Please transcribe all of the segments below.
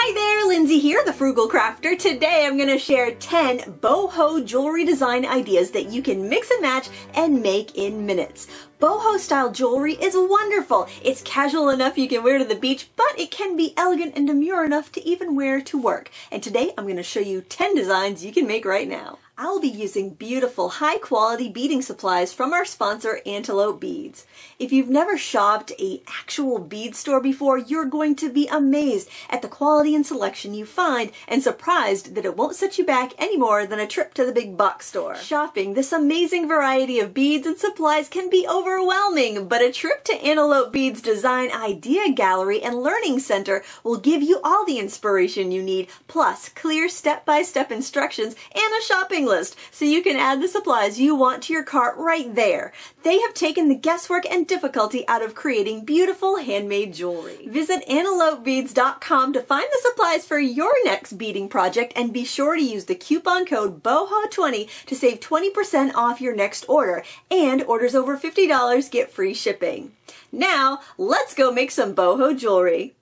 Hi there, Lindsay here, the Frugal Crafter. Today I'm going to share 10 boho jewelry design ideas that you can mix and match and make in minutes. Boho style jewelry is wonderful. It's casual enough you can wear to the beach, but it can be elegant and demure enough to even wear to work. And today I'm going to show you 10 designs you can make right now. I'll be using beautiful high quality beading supplies from our sponsor Antelope Beads. If you've never shopped an actual bead store before, you're going to be amazed at the quality and selection you find and surprised that it won't set you back any more than a trip to the big box store. Shopping this amazing variety of beads and supplies can be overwhelming, but a trip to Antelope Beads' design idea gallery and learning center will give you all the inspiration you need, plus clear step-by-step instructions and a shopping list, so you can add the supplies you want to your cart right there. They have taken the guesswork and difficulty out of creating beautiful handmade jewelry. Visit antelopebeads.com to find the supplies for your next beading project, and be sure to use the coupon code BOHO20 to save 20% off your next order, and orders over $50 get free shipping. Now, let's go make some boho jewelry.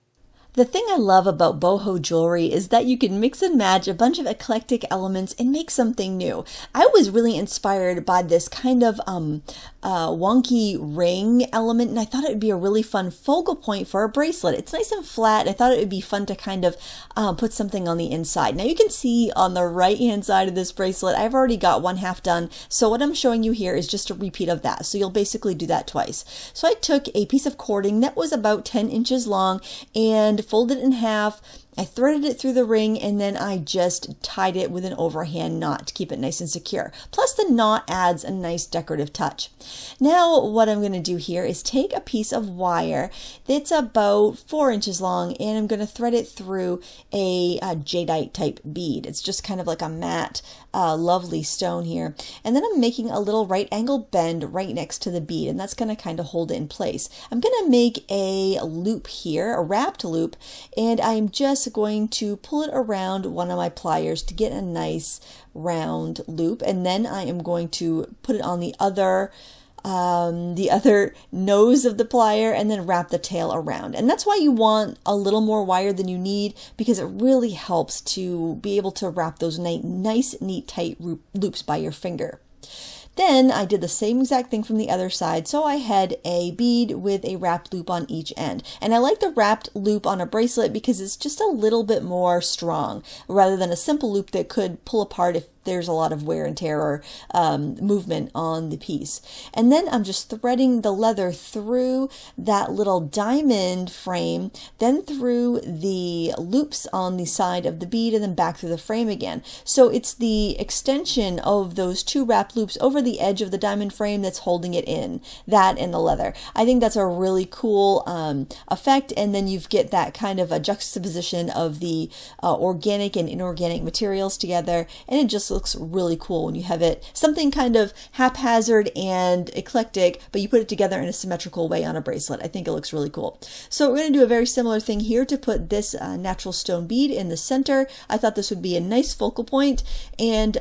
The thing I love about boho jewelry is that you can mix and match a bunch of eclectic elements and make something new. I was really inspired by this kind of wonky ring element, and I thought it would be a really fun focal point for a bracelet. It's nice and flat, and I thought it would be fun to kind of put something on the inside. Now you can see on the right hand side of this bracelet, I've already got one half done, so what I'm showing you here is just a repeat of that, so you'll basically do that twice. So I took a piece of cording that was about 10 inches long and folded it in half. I threaded it through the ring, and then I just tied it with an overhand knot to keep it nice and secure. Plus the knot adds a nice decorative touch. Now what I'm going to do here is take a piece of wire that's about 4 inches long, and I'm going to thread it through a jadeite type bead. It's just kind of like a matte, lovely stone here. And then I'm making a little right angle bend right next to the bead, and that's going to kind of hold it in place. I'm going to make a loop here, a wrapped loop, and I'm just going to pull it around one of my pliers to get a nice round loop, and then I am going to put it on the other nose of the plier and then wrap the tail around. And that's why you want a little more wire than you need, because it really helps to be able to wrap those nice, neat, tight loops by your finger. Then I did the same exact thing from the other side, so I had a bead with a wrapped loop on each end. And I like the wrapped loop on a bracelet because it's just a little bit more strong, rather than a simple loop that could pull apart if there's a lot of wear and tear or movement on the piece. And then I'm just threading the leather through that little diamond frame, then through the loops on the side of the bead, and then back through the frame again. So it's the extension of those two wrap loops over the edge of the diamond frame that's holding it in, that and the leather. I think that's a really cool effect, and then you get that kind of a juxtaposition of the organic and inorganic materials together, and it just looks really cool when you have it something kind of haphazard and eclectic, but you put it together in a symmetrical way on a bracelet. I think it looks really cool. So we're going to do a very similar thing here to put this natural stone bead in the center. I thought this would be a nice focal point, and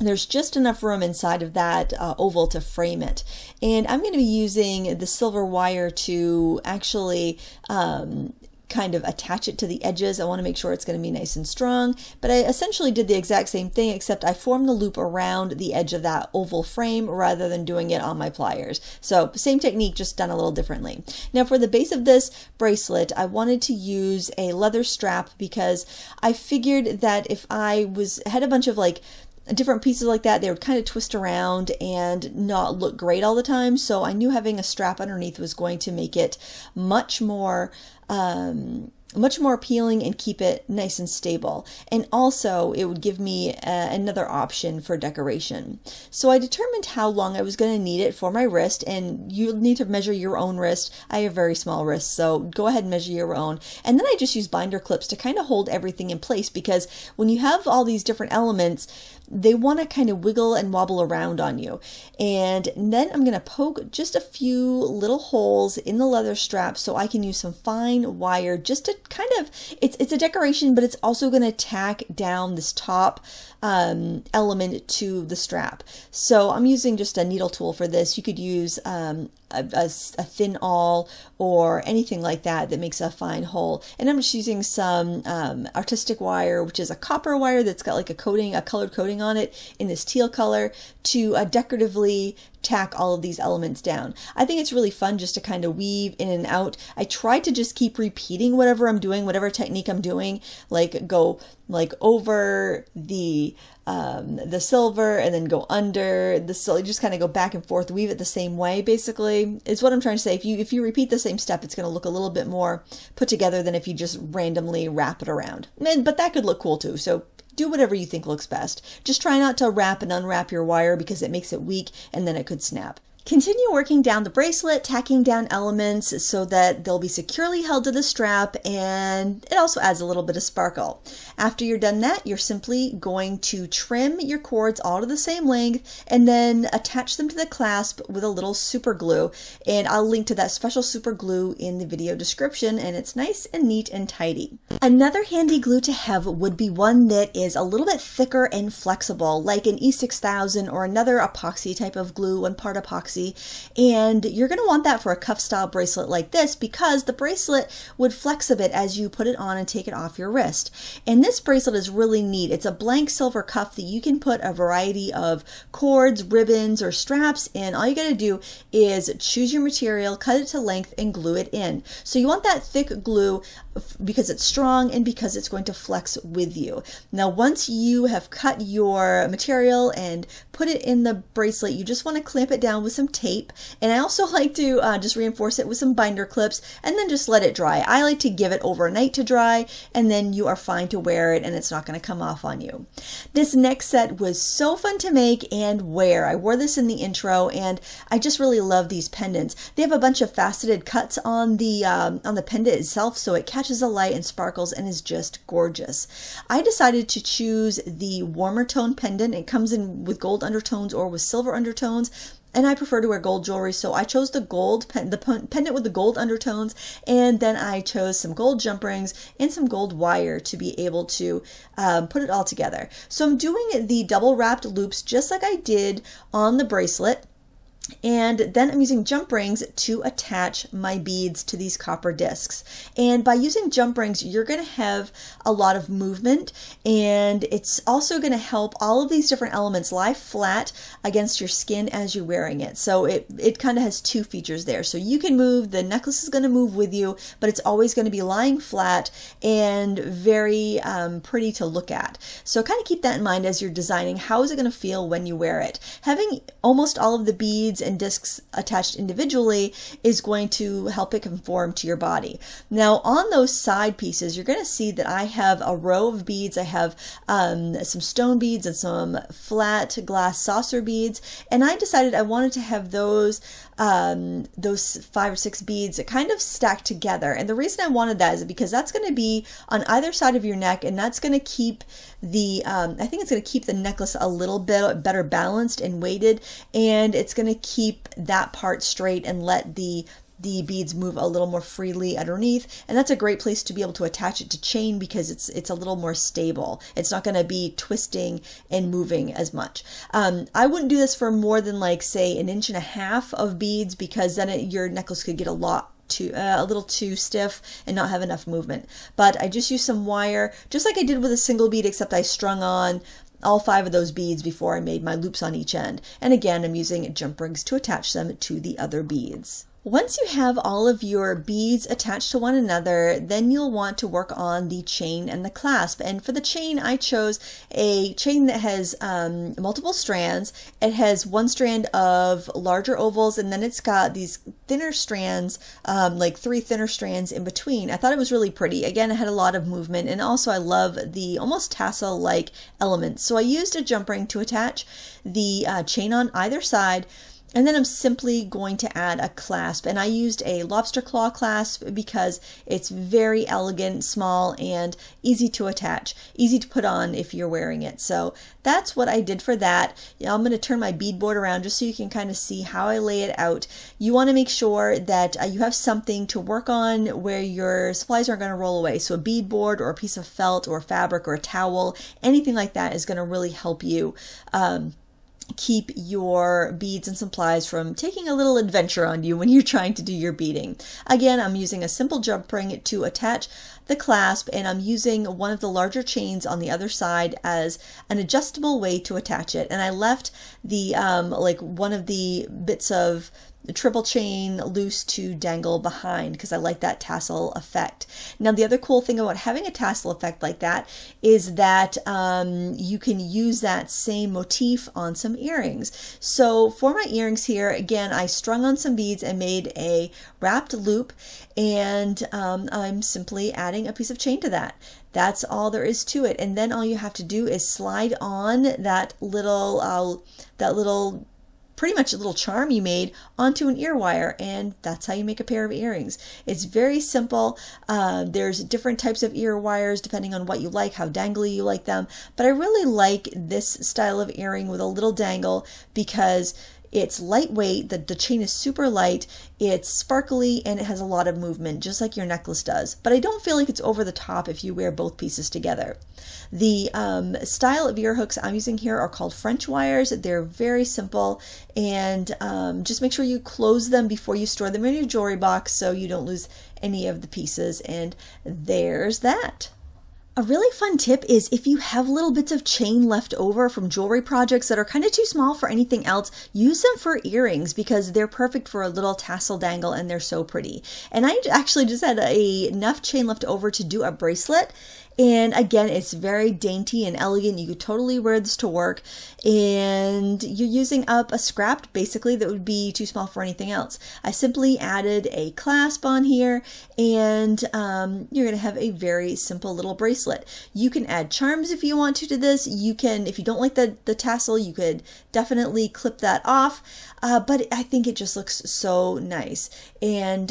there's just enough room inside of that oval to frame it. And I'm going to be using the silver wire to actually kind of attach it to the edges. I want to make sure it's going to be nice and strong, but I essentially did the exact same thing, except I formed the loop around the edge of that oval frame rather than doing it on my pliers. So same technique, just done a little differently. Now for the base of this bracelet, I wanted to use a leather strap because I figured that if I had a bunch of like different pieces like that, they would kind of twist around and not look great all the time. So I knew having a strap underneath was going to make it much more appealing and keep it nice and stable. And also it would give me another option for decoration. So I determined how long I was going to need it for my wrist, and you'll need to measure your own wrist. I have very small wrists, so go ahead and measure your own. And then I just use binder clips to kind of hold everything in place, because when you have all these different elements, they want to kind of wiggle and wobble around on you. And then I'm going to poke just a few little holes in the leather strap so I can use some fine wire just to kind of, it's a decoration, but it's also going to tack down this top element to the strap. So I'm using just a needle tool for this. You could use a thin awl or anything like that that makes a fine hole. And I'm just using some artistic wire, which is a copper wire that's got like a coating, a colored coating on it in this teal color, to decoratively tack all of these elements down. I think it's really fun just to kind of weave in and out. I try to just keep repeating whatever I'm doing, whatever technique I'm doing, like go like over the silver and then go under the silver, just kind of go back and forth, weave it the same way basically, is what I'm trying to say. If you repeat the same step, it's going to look a little bit more put together than if you just randomly wrap it around. But that could look cool too, so do whatever you think looks best. Just try not to wrap and unwrap your wire because it makes it weak and then it could snap. Continue working down the bracelet, tacking down elements so that they'll be securely held to the strap, and it also adds a little bit of sparkle. After you're done that, you're simply going to trim your cords all to the same length and then attach them to the clasp with a little super glue. And I'll link to that special super glue in the video description, and it's nice and neat and tidy. Another handy glue to have would be one that is a little bit thicker and flexible, like an E6000 or another epoxy type of glue, one part epoxy. And you're going to want that for a cuff style bracelet like this, because the bracelet would flex a bit as you put it on and take it off your wrist. And this bracelet is really neat. It's a blank silver cuff that you can put a variety of cords, ribbons, or straps in. All you got to do is choose your material, cut it to length, and glue it in. So you want that thick glue because it's strong and because it's going to flex with you. Now, once you have cut your material and put it in the bracelet, you just want to clamp it down with some tape, and I also like to just reinforce it with some binder clips and then just let it dry. I like to give it overnight to dry, and then you are fine to wear it and it's not going to come off on you. This next set was so fun to make and wear. I wore this in the intro and I just really love these pendants. They have a bunch of faceted cuts on the pendant itself, so it catches the light and sparkles and is just gorgeous. I decided to choose the warmer tone pendant. It comes in with gold undertones or with silver undertones, and I prefer to wear gold jewelry, so I chose the gold pendant with the gold undertones, and then I chose some gold jump rings and some gold wire to be able to put it all together. So I'm doing the double wrapped loops just like I did on the bracelet, and then I'm using jump rings to attach my beads to these copper discs. And by using jump rings, you're going to have a lot of movement, and it's also going to help all of these different elements lie flat against your skin as you're wearing it. So it kind of has two features there. So you can move, the necklace is going to move with you, but it's always going to be lying flat and very pretty to look at. So kind of keep that in mind as you're designing. How is it going to feel when you wear it? Having almost all of the beads and discs attached individually is going to help it conform to your body. Now, on those side pieces, you're going to see that I have a row of beads. I have some stone beads and some flat glass saucer beads, and I decided I wanted to have those 5 or 6 beads that kind of stack together. And the reason I wanted that is because that's going to be on either side of your neck, and that's going to keep the I think it's going to keep the necklace a little bit better balanced and weighted, and it's going to keep that part straight and let the beads move a little more freely underneath. And that's a great place to be able to attach it to chain, because it's a little more stable. It's not going to be twisting and moving as much. I wouldn't do this for more than, like, say, 1.5 inches of beads, because then your necklace could get a little too stiff and not have enough movement. But I just used some wire, just like I did with a single bead, except I strung on all 5 of those beads before I made my loops on each end. And again, I'm using jump rings to attach them to the other beads. Once you have all of your beads attached to one another, then you'll want to work on the chain and the clasp. And for the chain, I chose a chain that has multiple strands. It has one strand of larger ovals, and then it's got these thinner strands, like 3 thinner strands in between. I thought it was really pretty. Again, it had a lot of movement, and also I love the almost tassel-like elements. So I used a jump ring to attach the chain on either side. And then I'm simply going to add a clasp, and I used a lobster claw clasp because it's very elegant, small, and easy to attach, easy to put on if you're wearing it. So that's what I did for that. I'm going to turn my bead board around just so you can kind of see how I lay it out. You want to make sure that you have something to work on where your supplies aren't going to roll away. So a bead board or a piece of felt or fabric or a towel, anything like that is going to really help you keep your beads and supplies from taking a little adventure on you when you're trying to do your beading. Again, I'm using a simple jump ring to attach the clasp, and I'm using one of the larger chains on the other side as an adjustable way to attach it. And I left the like one of the bits of the triple chain loose to dangle behind because I like that tassel effect. Now, the other cool thing about having a tassel effect like that is that you can use that same motif on some earrings. So for my earrings here, again, I strung on some beads and made a wrapped loop, and I'm simply adding a piece of chain to that. That's all there is to it. And then all you have to do is slide on that little pretty much a little charm you made onto an ear wire, and that's how you make a pair of earrings. It's very simple. There's different types of ear wires depending on what you like, how dangly you like them, but I really like this style of earring with a little dangle because it's lightweight, the chain is super light, it's sparkly, and it has a lot of movement, just like your necklace does. But I don't feel like it's over the top if you wear both pieces together. The style of ear hooks I'm using here are called French wires. They're very simple, and just make sure you close them before you store them in your jewelry box so you don't lose any of the pieces, and there's that. A really fun tip is if you have little bits of chain left over from jewelry projects that are kind of too small for anything else, use them for earrings because they're perfect for a little tassel dangle and they're so pretty. And I actually just had enough chain left over to do a bracelet. And again, it's very dainty and elegant. You could totally wear this to work, and you're using up a scrap basically that would be too small for anything else. I simply added a clasp on here, and you're going to have a very simple little bracelet. You can add charms if you want to this. You can, if you don't like the tassel, you could definitely clip that off, but I think it just looks so nice. And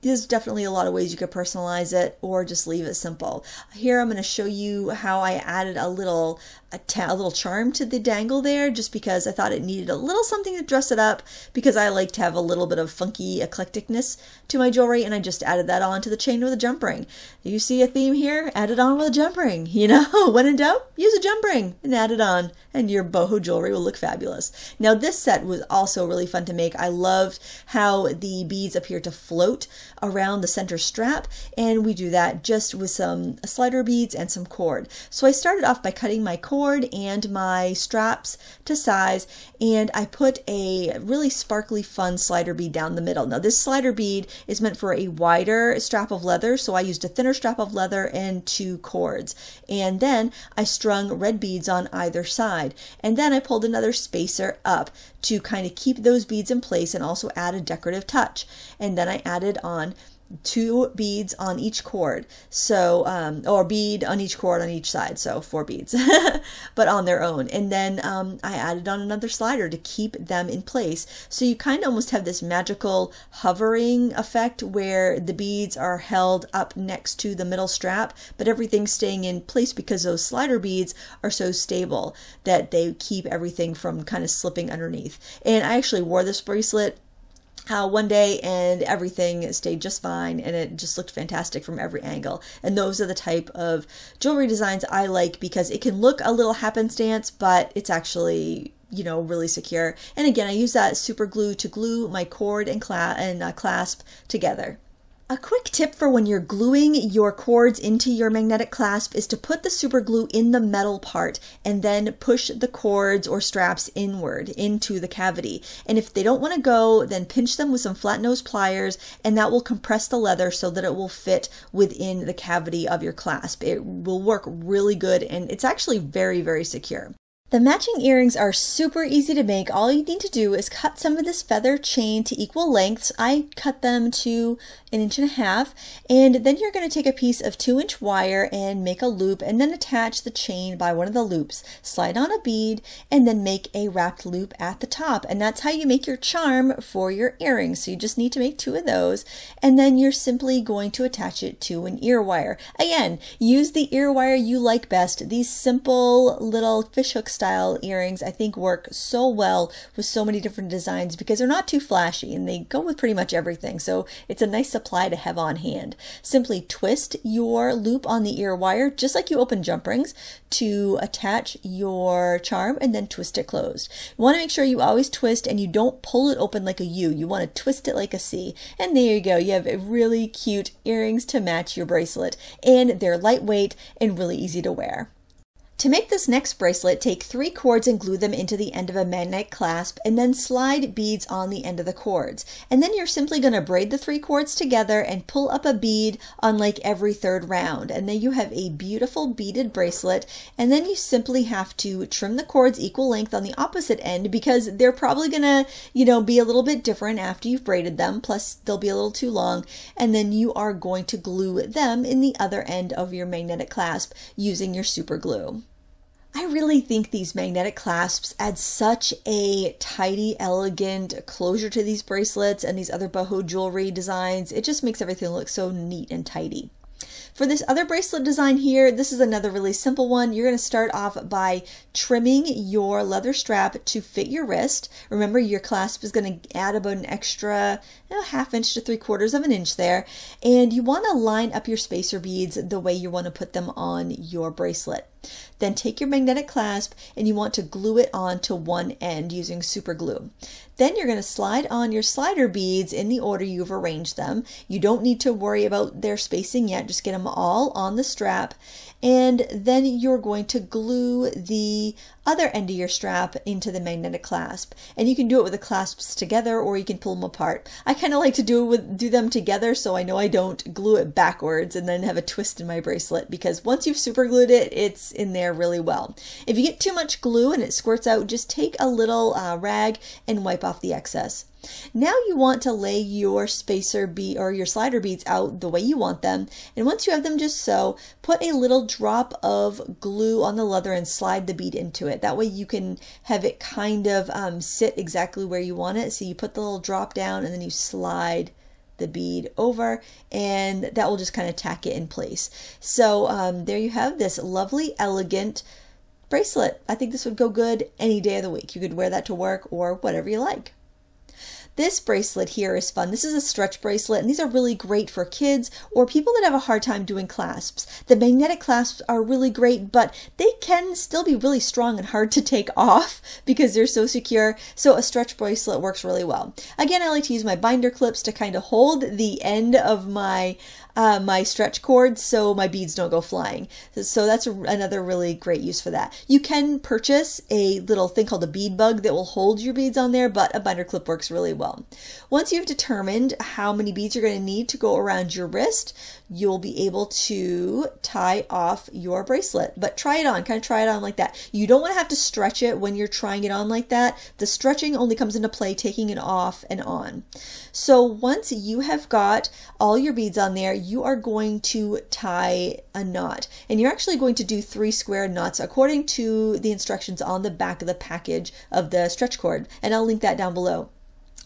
there's definitely a lot of ways you could personalize it or just leave it simple. Here I'm going to show you how I added a little charm to the dangle there, just because I thought it needed a little something to dress it up, because I like to have a little bit of funky eclecticness to my jewelry, and I just added that onto the chain with a jump ring. You see a theme here? Add it on with a jump ring. You know, when in doubt, use a jump ring and add it on, and your boho jewelry will look fabulous. Now, this set was also really fun to make. I loved how the beads appear to float around the center strap, and we do that just with some slider beads and some cord. So I started off by cutting my cord and my straps to size, and I put a really sparkly fun slider bead down the middle. Now, this slider bead is meant for a wider strap of leather, so I used a thinner strap of leather and two cords, and then I strung red beads on either side, and then I pulled another spacer up to kind of keep those beads in place and also add a decorative touch. And then I added on two beads on each cord, so or bead on each cord on each side, so 4 beads but on their own. And then I added on another slider to keep them in place, so you kind of almost have this magical hovering effect where the beads are held up next to the middle strap, but everything's staying in place because those slider beads are so stable that they keep everything from kind of slipping underneath. And I actually wore this bracelet one day, and everything stayed just fine, and it just looked fantastic from every angle. And those are the type of jewelry designs I like, because it can look a little happenstance, but it's actually, you know, really secure. And again, I use that super glue to glue my cord and clasp together. A quick tip for when you're gluing your cords into your magnetic clasp is to put the super glue in the metal part and then push the cords or straps inward into the cavity. And if they don't want to go, then pinch them with some flat nose pliers, and that will compress the leather so that it will fit within the cavity of your clasp. It will work really good, and it's actually very, very secure. The matching earrings are super easy to make. All you need to do is cut some of this feather chain to equal lengths. I cut them to 1.5 inches, and then you're going to take a piece of 2-inch wire and make a loop, and then attach the chain by one of the loops. Slide on a bead and then make a wrapped loop at the top, and that's how you make your charm for your earrings. So you just need to make 2 of those, and then you're simply going to attach it to an ear wire. Again, use the ear wire you like best. These simple little fish hooks style earrings I think work so well with so many different designs because they're not too flashy and they go with pretty much everything. So it's a nice supply to have on hand. Simply twist your loop on the ear wire, just like you open jump rings, to attach your charm and then twist it closed. You want to make sure you always twist and you don't pull it open like a U. You want to twist it like a C. And there you go. You have really cute earrings to match your bracelet, and they're lightweight and really easy to wear. To make this next bracelet, take 3 cords and glue them into the end of a magnetite clasp and then slide beads on the end of the cords. And then you're simply going to braid the 3 cords together and pull up a bead on like every 3rd round. And then you have a beautiful beaded bracelet. And then you simply have to trim the cords equal length on the opposite end because they're probably going to, you know, be a little bit different after you've braided them. Plus they'll be a little too long. And then you are going to glue them in the other end of your magnetic clasp using your super glue. I really think these magnetic clasps add such a tidy, elegant closure to these bracelets and these other boho jewelry designs. It just makes everything look so neat and tidy. For this other bracelet design here, this is another really simple one. You're going to start off by trimming your leather strap to fit your wrist. Remember, your clasp is going to add about an extra half inch to 3/4 of an inch there. And you want to line up your spacer beads the way you want to put them on your bracelet. Then take your magnetic clasp and you want to glue it onto one end using super glue. Then you're going to slide on your slider beads in the order you've arranged them. You don't need to worry about their spacing yet, just get them all on the strap. And then you're going to glue the other end of your strap into the magnetic clasp. And you can do it with the clasps together or you can pull them apart. I kind of like to do them together so I know I don't glue it backwards and then have a twist in my bracelet, because once you've super glued it, it's in there really well. If you get too much glue and it squirts out, just take a little rag and wipe off the excess. Now you want to lay your spacer bead or your slider beads out the way you want them, and once you have them just so, put a little drop of glue on the leather and slide the bead into it. That way you can have it kind of sit exactly where you want it. So you put the little drop down and then you slide the bead over, and that will just kind of tack it in place. So there you have this lovely, elegant bracelet. I think this would go good any day of the week. You could wear that to work or whatever you like. This bracelet here is fun. This is a stretch bracelet, and these are really great for kids or people that have a hard time doing clasps. The magnetic clasps are really great, but they can still be really strong and hard to take off because they're so secure. So a stretch bracelet works really well. Again, I like to use my binder clips to kind of hold the end of my my stretch cords so my beads don't go flying. So that's another really great use for that. You can purchase a little thing called a bead bug that will hold your beads on there, but a binder clip works really well. Once you've determined how many beads you're going to need to go around your wrist, you'll be able to tie off your bracelet, but try it on, kind of try it on like that. You don't want to have to stretch it when you're trying it on like that. The stretching only comes into play taking it off and on. So once you have got all your beads on there, you are going to tie a knot, and you're actually going to do 3 square knots according to the instructions on the back of the package of the stretch cord, and I'll link that down below.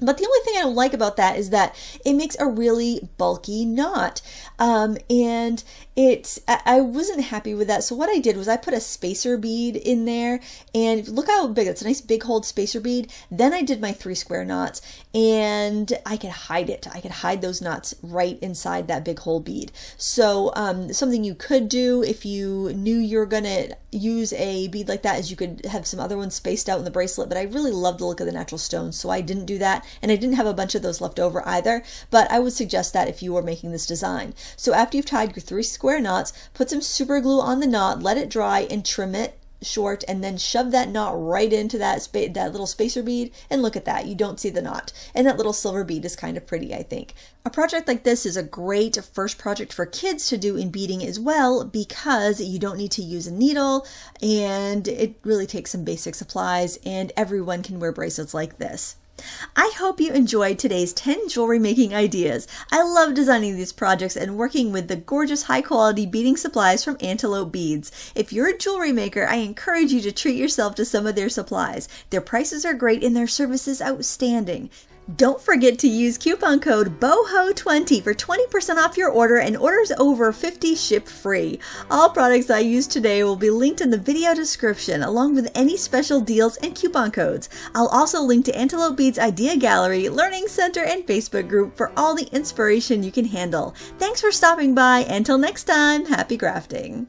But the only thing I don't like about that is that it makes a really bulky knot, and I wasn't happy with that. So what I did was I put a spacer bead in there, and look how big, it's a nice big old spacer bead. Then I did my 3 square knots, and I could hide it. I could hide those knots right inside that big hole bead. So something you could do if you knew you were gonna use a bead like that is you could have some other ones spaced out in the bracelet, but I really love the look of the natural stones, so I didn't do that. And I didn't have a bunch of those left over either, but I would suggest that if you were making this design. So after you've tied your 3 square knots, put some super glue on the knot, let it dry and trim it short, and then shove that knot right into that little spacer bead, and look at that, you don't see the knot. And that little silver bead is kind of pretty, I think. A project like this is a great first project for kids to do in beading as well, because you don't need to use a needle, and it really takes some basic supplies, and everyone can wear bracelets like this. I hope you enjoyed today's 10 jewelry making ideas. I love designing these projects and working with the gorgeous high quality beading supplies from Antelope Beads. If you're a jewelry maker, I encourage you to treat yourself to some of their supplies. Their prices are great and their service is outstanding. Don't forget to use coupon code BOHO20 for 20% off your order, and orders over $50 ship free. All products I used today will be linked in the video description, along with any special deals and coupon codes. I'll also link to Antelope Beads Idea Gallery, Learning Center, and Facebook group for all the inspiration you can handle. Thanks for stopping by. Until next time, happy crafting!